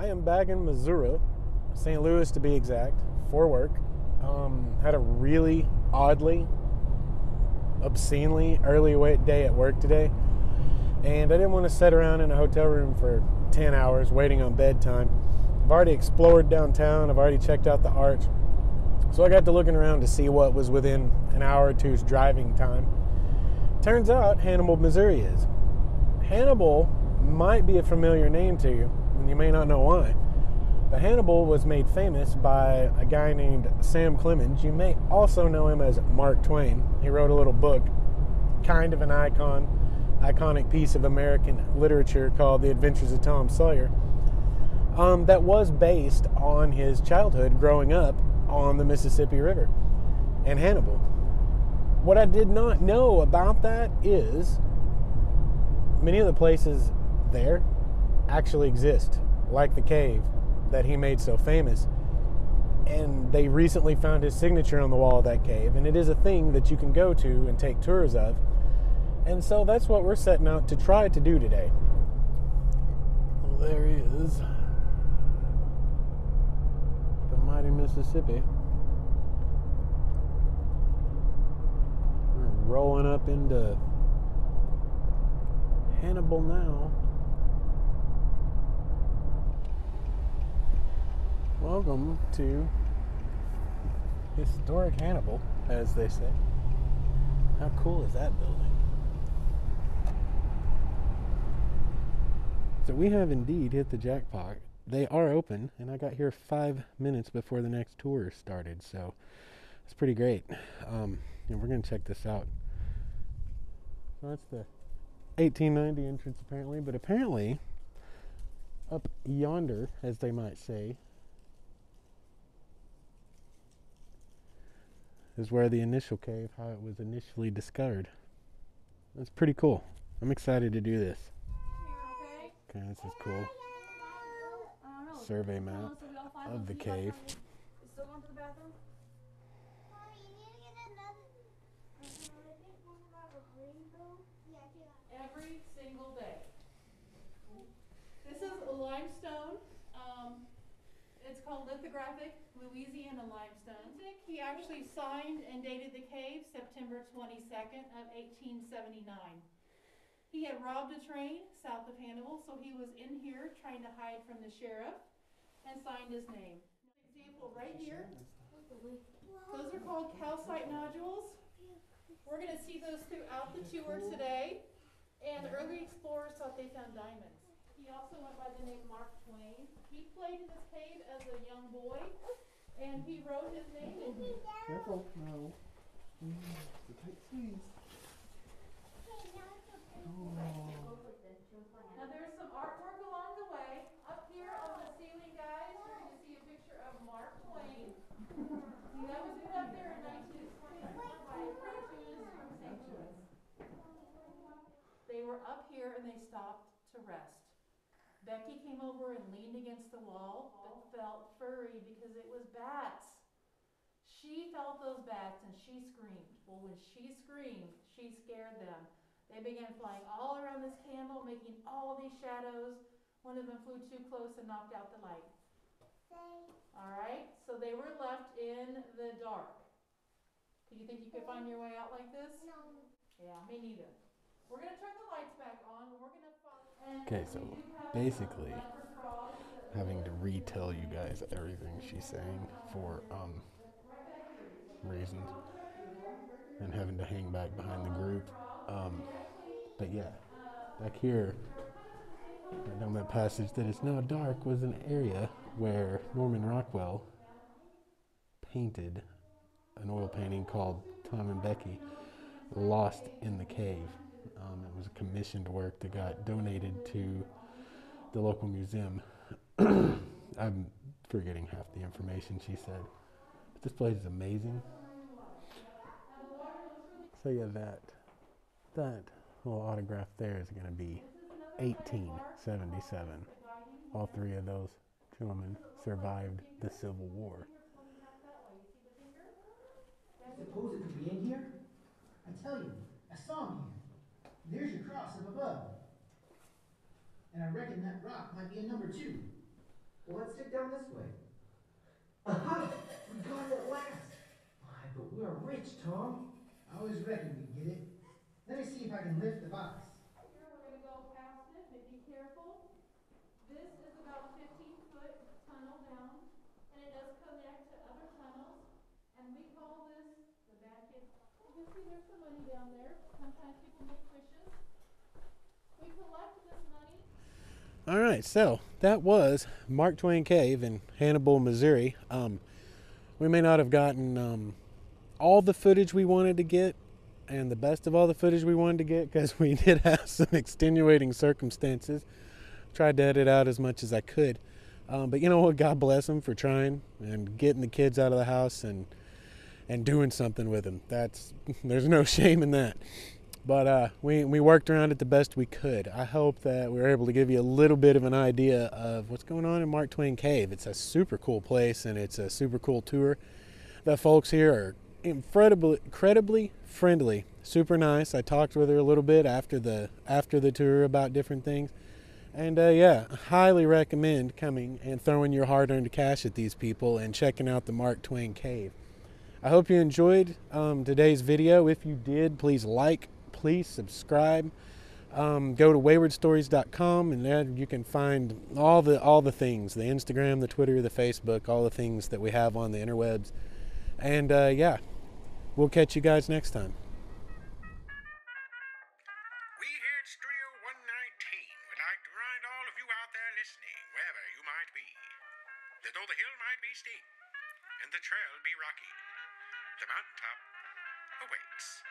I am back in Missouri, St. Louis to be exact, for work. Had a really oddly, obscenely early day at work today, and I didn't want to sit around in a hotel room for 10 hours waiting on bedtime. I've already explored downtown, I've already checked out the arch, so I got to looking around to see what was within an hour or two's driving time. Turns out Hannibal, Missouri is. Hannibal might be a familiar name to you, and you may not know why. But Hannibal was made famous by a guy named Sam Clemens. You may also know him as Mark Twain. He wrote a little book, kind of an iconic piece of American literature called The Adventures of Tom Sawyer, that was based on his childhood growing up on the Mississippi River and Hannibal. What I did not know about that is many of the places there actually exist, like the cave that he made so famous, and they recently found his signature on the wall of that cave, and it is a thing that you can go to and take tours of. And so that's what we're setting out to try to do today. Well, there he is, the mighty Mississippi. We're rolling up into Hannibal now. Welcome to Historic Hannibal, as they say. How cool is that building? So we have indeed hit the jackpot. They are open, and I got here 5 minutes before the next tour started, so it's pretty great. And we're going to check this out. So that's the 1890 entrance apparently, but apparently up yonder, as they might say, is where the initial cave, how it was initially discovered. That's pretty cool. I'm excited to do this. Okay, this is cool. Survey map of the cave. Every single day. This is limestone. It's called Lithographic Louisiana Limestone. He actually signed and dated the cave September 22nd of 1879. He had robbed a train south of Hannibal, so he was in here trying to hide from the sheriff and signed his name. Example right here. Those are called calcite nodules. We're going to see those throughout the tour today. And the early explorers thought they found diamonds. He also went by the name Mark Twain. He played in this cave as a young boy, and he wrote his name. Careful, no. Please. Oh. Now there's some artwork along the way. Up here on the ceiling, guys, you're going to see a picture of Mark Twain. That was put up there in 1925 by Jews from St. Louis. They were up here and they stopped to rest. Becky came over and leaned against the wall, but felt furry because it was bats. She felt those bats and she screamed. Well, when she screamed, she scared them. They began flying all around this candle, making all these shadows. One of them flew too close and knocked out the light. All right, so they were left in the dark. Do you think you could find your way out like this? No. Yeah, me neither. We're going to turn the lights back on. We're going to follow. Okay, so basically having to retell you guys everything she's saying for reasons and having to hang back behind the group. But yeah, back here, right down that passage that is now dark, was an area where Norman Rockwell painted an oil painting called Tom and Becky Lost in the Cave. It was a commissioned work that got donated to the local museum. I'm forgetting half the information she said. But this place is amazing. So yeah, that little autograph there is going to be 1877. All three of those gentlemen survived the Civil War. Suppose it could be in here? I tell you, I saw him here. There's your cross up above. And I reckon that rock might be a number 2. Well, let's stick down this way. Aha! We got it at last! My, but we're rich, Tom. I always reckoned we'd get it. Let me see if I can lift the box. Here, we're going to go past it, but be careful. This is about a 15-foot tunnel down, and it does connect to other tunnels, and we call this the back end. You can see there's some money down there. Sometimes people make wishes. We collect this money. All right, so that was Mark Twain Cave in Hannibal, Missouri. We may not have gotten all the footage we wanted to get and the best of all the footage we wanted to get because we did have some extenuating circumstances. Tried to edit out as much as I could. But you know what? God bless them for trying and getting the kids out of the house and doing something with them. There's no shame in that. But we worked around it the best we could. I hope that we were able to give you a little bit of an idea of what's going on in Mark Twain Cave. It's a super cool place, and it's a super cool tour. The folks here are incredibly friendly, super nice. I talked with her a little bit after the tour about different things. And yeah, I highly recommend coming and throwing your hard-earned cash at these people and checking out the Mark Twain Cave. I hope you enjoyed today's video. If you did, please like, please subscribe. Go to waywardstories.com, and there you can find all the things, the Instagram, the Twitter, the Facebook, all the things that we have on the interwebs. And yeah, we'll catch you guys next time. We here at Studio 119 would like to remind all of you out there listening, wherever you might be, that though the hill might be steep and the trail be rocky, the mountaintop awaits.